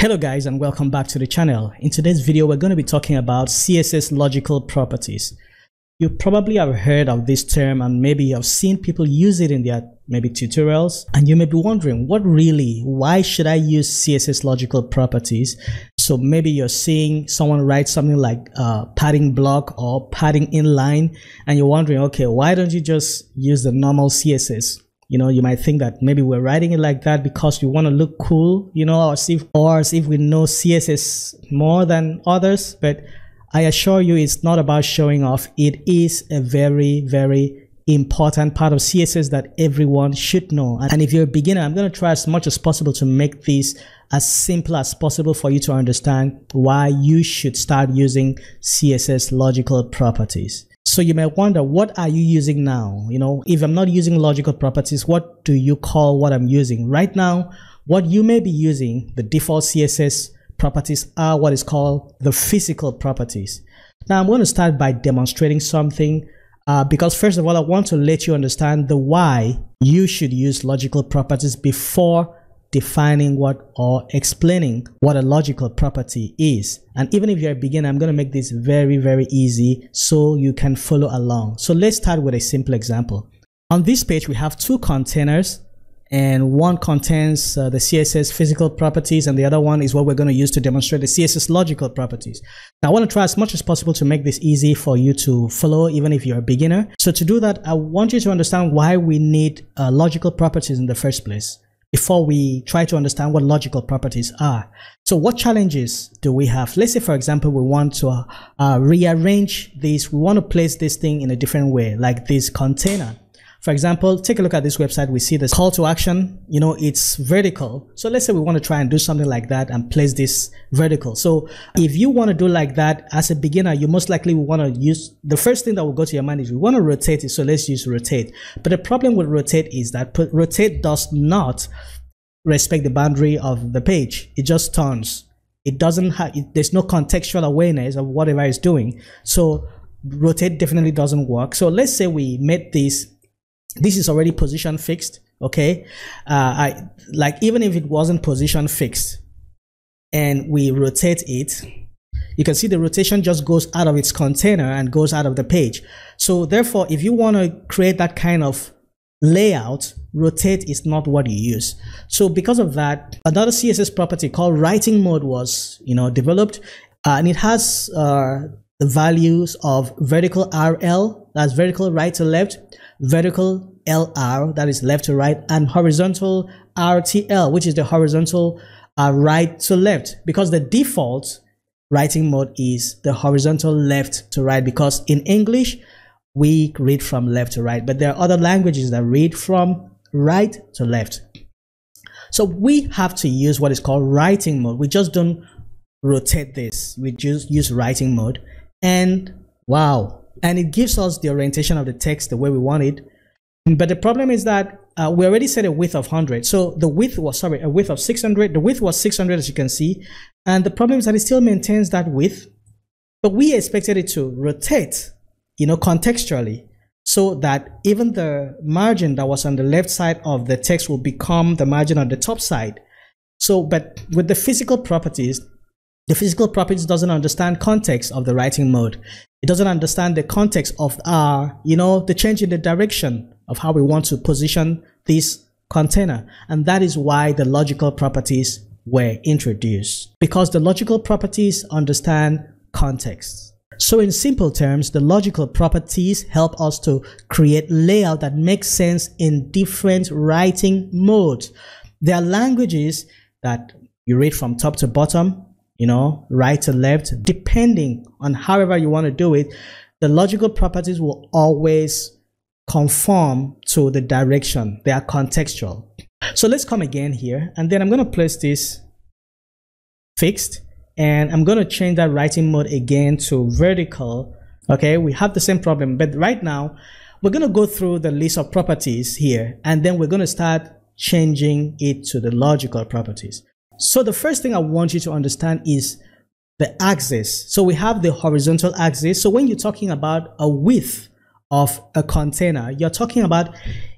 Hello guys, and welcome back to the channel. In today's video, we're going to be talking about CSS logical properties. You probably have heard of this term, and maybe you have seen people use it in their maybe tutorials, and you may be wondering, why should I use CSS logical properties? So maybe you're seeing someone write something like padding block or padding inline, and you're wondering, okay, why don't you just use the normal CSS? You know, you might think that maybe we're writing it like that because we want to look cool, you know, or as if we know CSS more than others. But I assure you, it's not about showing off. It is a very, very important part of CSS that everyone should know. And if you're a beginner, I'm going to try as much as possible to make this as simple as possible for you to understand why you should start using CSS logical properties. So you may wonder, what are you using now? You know, if I'm not using logical properties, what do you call what I'm using? Right now, what you may be using, the default CSS properties, are what is called the physical properties. Now, I'm going to start by demonstrating something because first of all, I want to let you understand the why you should use logical properties before defining what or explaining what a logical property is. And even if you're a beginner, I'm going to make this very, very easy so you can follow along. So let's start with a simple example. On this page, we have two containers, and one contains the CSS physical properties, and the other one is what we're going to use to demonstrate the CSS logical properties. Now, I want to try as much as possible to make this easy for you to follow, even if you're a beginner. So to do that, I want you to understand why we need logical properties in the first place, before we try to understand what logical properties are. So what challenges do we have? Let's say, for example, we want to rearrange this. We want to place this thing in a different way, like this container. For example, take a look at this website. We see this call to action. You know, it's vertical. So let's say we want to try and do something like that and place this vertical. So if you want to do like that as a beginner, you most likely will want to use, the first thing that will go to your mind is we want to rotate it. So let's use rotate. But the problem with rotate is that rotate does not respect the boundary of the page. It just turns. It doesn't have, there's no contextual awareness of whatever it's doing. So rotate definitely doesn't work. So let's say we made this is already position fixed, okay? Even if it wasn't position fixed and we rotate it, you can see the rotation just goes out of its container and goes out of the page. So therefore, if you want to create that kind of layout, rotate is not what you use. So because of that, another CSS property called writing mode was, you know, developed, and it has the values of vertical RL, that's vertical right to left, vertical LR, that is left to right, and horizontal RTL, which is the horizontal right to left, because the default writing mode is the horizontal left to right, because in English we read from left to right, but there are other languages that read from right to left. So we have to use what is called writing mode. We just don't rotate this, we just use writing mode, and wow, and it gives us the orientation of the text the way we want it. But the problem is that we already set a width of 100. So the width was, sorry, a width of 600. The width was 600, as you can see. And the problem is that it still maintains that width, but we expected it to rotate, you know, contextually, so that even the margin that was on the left side of the text will become the margin on the top side. So, but with the physical properties doesn't understand context of the writing mode. It doesn't understand the context of our, you know, the change in the direction of how we want to position this container. And that is why the logical properties were introduced, because the logical properties understand context. So in simple terms, the logical properties help us to create layout that makes sense in different writing modes. There are languages that you read from top to bottom, you know, right to left, depending on however you want to do it. The logical properties will always conform to the direction. They are contextual. So let's come again here, and then I'm going to place this fixed, and I'm going to change that writing mode again to vertical. Okay, we have the same problem, but right now we're going to go through the list of properties here, and then we're going to start changing it to the logical properties. So the first thing I want you to understand is the axis. So we have the horizontal axis. So when you're talking about a width of a container, you're talking about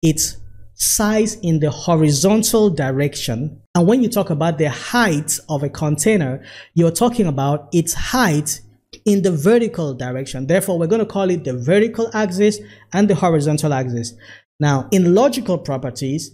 its size in the horizontal direction And when you talk about the height of a container, you're talking about its height in the vertical direction. Therefore, we're going to call it the vertical axis and the horizontal axis. Now, in logical properties,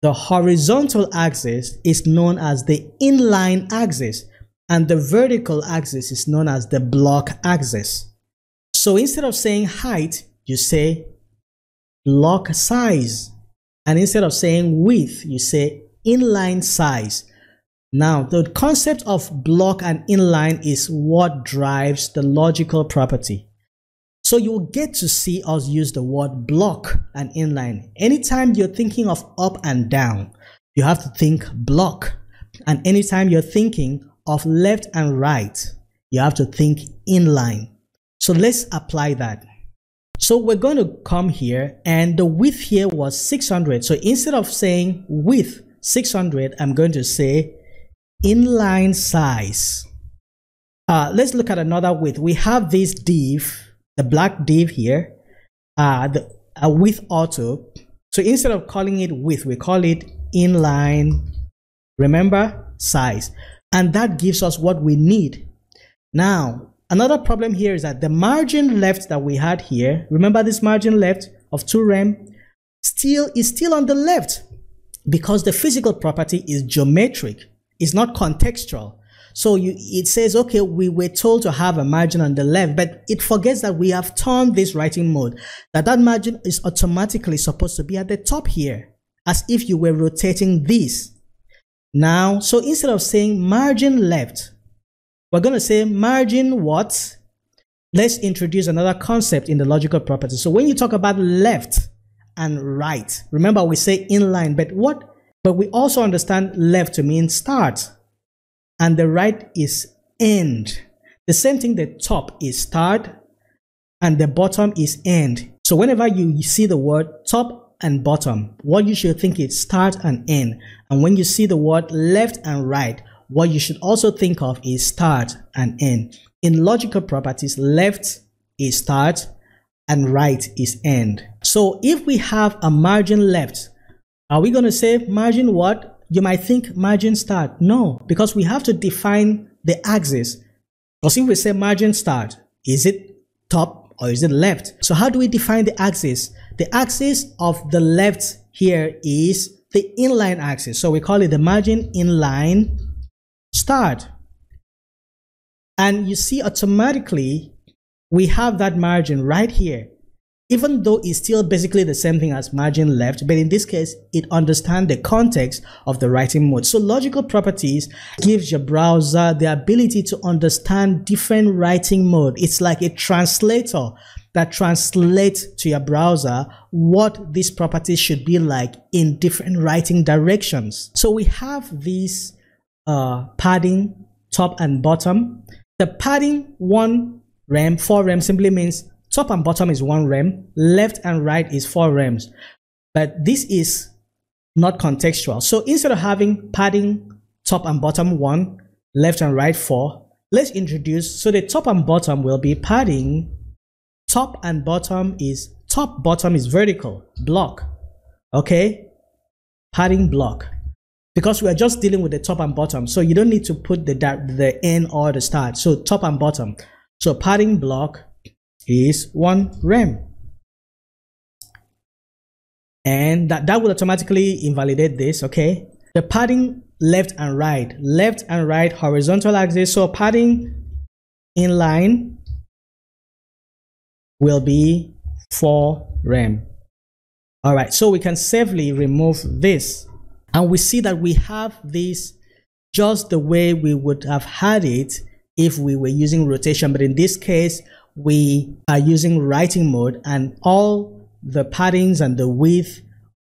the horizontal axis is known as the inline axis, and the vertical axis is known as the block axis. So instead of saying height, you say block size. And instead of saying width, you say inline size. Now, the concept of block and inline is what drives the logical property. So you'll get to see us use the word block and inline. Anytime you're thinking of up and down, you have to think block. And anytime you're thinking of left and right, you have to think inline. So let's apply that. So we're going to come here, and the width here was 600. So instead of saying width 600, I'm going to say inline size. Let's look at another width. We have this div, the black div here, with auto. So instead of calling it width, we call it inline, remember, size. And that gives us what we need. Now, another problem here is that the margin left that we had here, remember this margin left of 2rem, is still on the left because the physical property is geometric. It's not contextual. So it says, okay, we were told to have a margin on the left, but it forgets that we have turned this writing mode, that margin is automatically supposed to be at the top here, as if you were rotating this. Now, so instead of saying margin left, we're going to say margin what? Let's introduce another concept in the logical property. So when you talk about left and right, remember we say inline, but we also understand left to mean start, and the right is end. The same thing, the top is start and the bottom is end. So whenever you see the word top and bottom, what you should think is start and end. And when you see the word left and right, what you should also think of is start and end. In logical properties, left is start and right is end. So if we have a margin left, are we going to say margin what? You might think margin start. No, because we have to define the axis. Because if we say margin start, is it top or is it left? So how do we define the axis? The axis of the left here is the inline axis. So we call it the margin inline start. And you see automatically we have that margin right here, even though it's still basically the same thing as margin left, but in this case, it understands the context of the writing mode. So logical properties gives your browser the ability to understand different writing mode. It's like a translator that translates to your browser what these properties should be like in different writing directions. So we have these padding, top and bottom. The padding 4rem simply means top and bottom is 1rem, left and right is 4rems. But this is not contextual. So instead of having padding top and bottom 1, left and right 4, let's introduce, so the top and bottom will be padding. Top and bottom is, top bottom is vertical, block. Okay? Padding block. Because we are just dealing with the top and bottom, so you don't need to put the end or the start. So top and bottom. So padding block is 1rem, and that will automatically invalidate this. Okay, the padding left and right horizontal axis, so padding inline will be 4rem. All right, so we can safely remove this, and we see that we have this just the way we would have had it if we were using rotation, but in this case we are using writing mode, and all the paddings and the width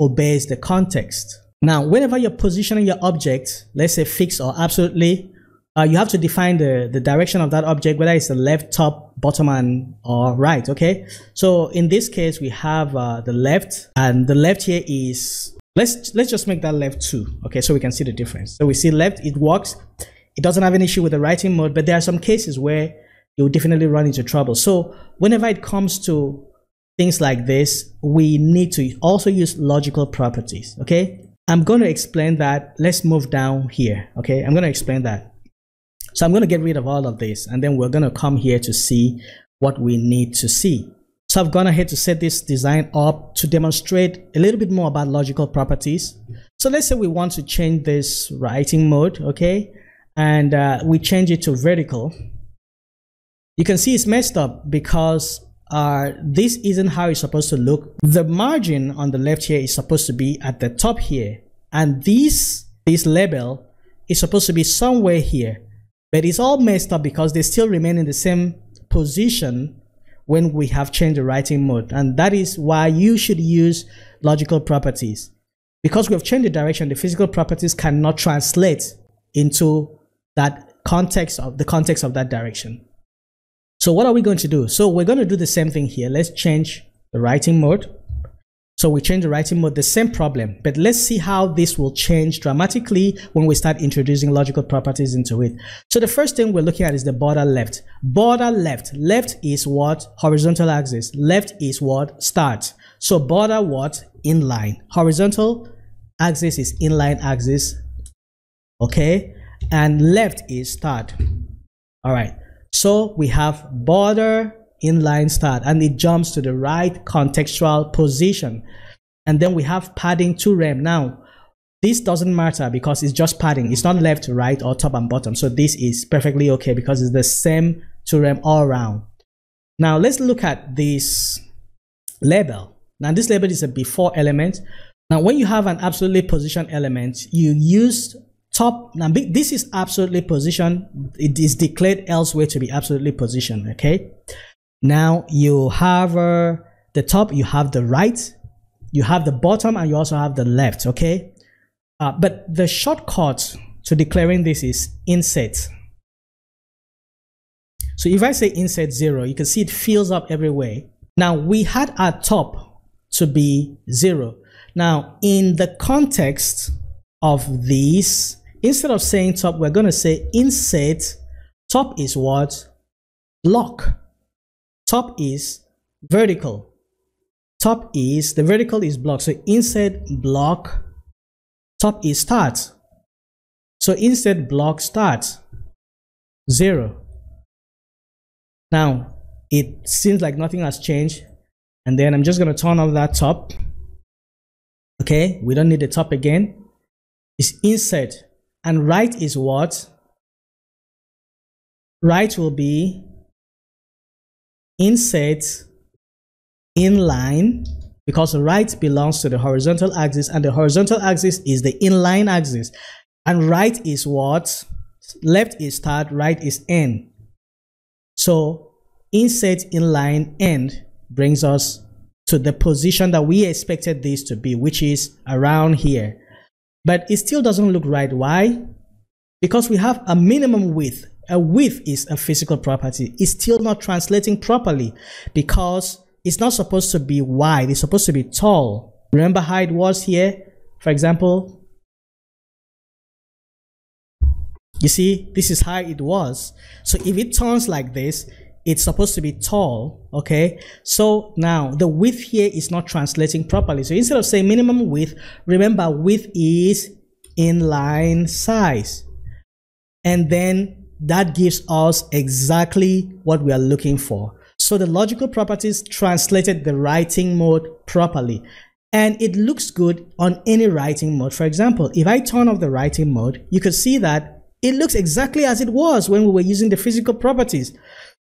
obeys the context. Now, whenever you're positioning your object, let's say fixed or absolutely, you have to define the direction of that object, whether it's the left, top, bottom, and or right, okay? So in this case, we have the left, and the left here is, let's just make that left 2, okay, so we can see the difference. So we see left, it works. It doesn't have an issue with the writing mode, but there are some cases where you'll definitely run into trouble. So whenever it comes to things like this, we need to also use logical properties, okay? I'm going to explain that. Let's move down here. Okay, I'm going to explain that. So I'm going to get rid of all of this, and then we're going to come here to see what we need to see. So I've gone ahead to set this design up to demonstrate a little bit more about logical properties. So let's say we want to change this writing mode, okay, and we change it to vertical. You can see it's messed up because this isn't how it's supposed to look. The margin on the left here is supposed to be at the top here, and this label is supposed to be somewhere here, but it's all messed up because they still remain in the same position when we have changed the writing mode. And that is why you should use logical properties, because we have changed the direction. The physical properties cannot translate into that context of that direction. So what are we going to do? So we're going to do the same thing here. Let's change the writing mode. So we change the writing mode, the same problem, but let's see how this will change dramatically when we start introducing logical properties into it. So the first thing we're looking at is the border left. Border left. Left is what? Horizontal axis. Left is what? Start. So border what? Inline. Horizontal axis is inline axis. Okay. And left is start. All right. So we have border inline start, and it jumps to the right contextual position. And then we have padding to rem. Now this doesn't matter because it's just padding. It's not left to right or top and bottom, so this is perfectly okay because it's the same to rem all around. Now let's look at this label. Now this label is a before element. Now when you have an absolutely position element, you use top. Now this is absolutely position. It is declared elsewhere to be absolutely position. Okay, now you have the top, you have the right, you have the bottom, and you also have the left. Okay, but the shortcut to declaring this is insert. So if I say insert 0, you can see it fills up everywhere. Now we had our top to be 0. Now in the context of these, instead of saying top, we're going to say insert. Top is what? Block. Top is vertical. Top is, the vertical is block. So insert block. Top is start. So insert block start. 0. Now it seems like nothing has changed. And then I'm just going to turn off that top. Okay, we don't need the top again. It's insert. And right is what? Right will be insert inline, because right belongs to the horizontal axis, and the horizontal axis is the inline axis. And right is what? Left is start, right is end. So insert inline end brings us to the position that we expected this to be, which is around here. But it still doesn't look right. Why? Because we have a minimum width. A width is a physical property. It's still not translating properly because it's not supposed to be wide. It's supposed to be tall. Remember how it was here? For example, you see, this is how it was. So if it turns like this, it's supposed to be tall. Okay, so now the width here is not translating properly. So instead of saying minimum width, remember width is inline size, and then that gives us exactly what we are looking for. So the logical properties translated the writing mode properly, and it looks good on any writing mode. For example, if I turn off the writing mode, you can see that it looks exactly as it was when we were using the physical properties.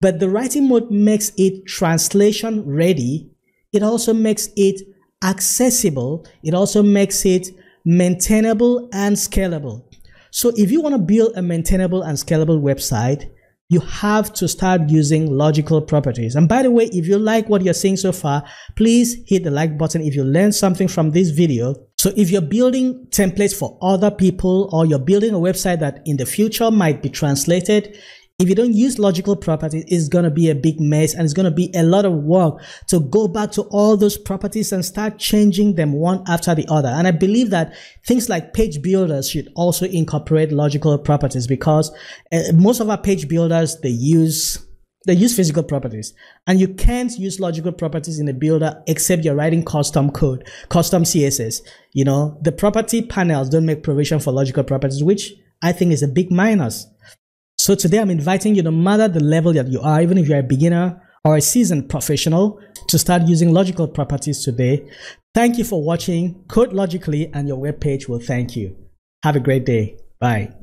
But the writing mode makes it translation ready. It also makes it accessible. It also makes it maintainable and scalable. So if you want to build a maintainable and scalable website, you have to start using logical properties. And by the way, if you like what you're seeing so far, please hit the like button if you learned something from this video. So if you're building templates for other people, or you're building a website that in the future might be translated, if you don't use logical properties, it's going to be a big mess, and it's going to be a lot of work to go back to all those properties and start changing them one after the other. And I believe that things like page builders should also incorporate logical properties, because most of our page builders, they use They use physical properties, and you can't use logical properties in a builder except you're writing custom code, custom CSS. You know, the property panels don't make provision for logical properties, which I think is a big minus. So today I'm inviting you, no matter the level that you are, even if you're a beginner or a seasoned professional, to start using logical properties today. Thank you for watching. Code logically and your webpage will thank you. Have a great day. Bye.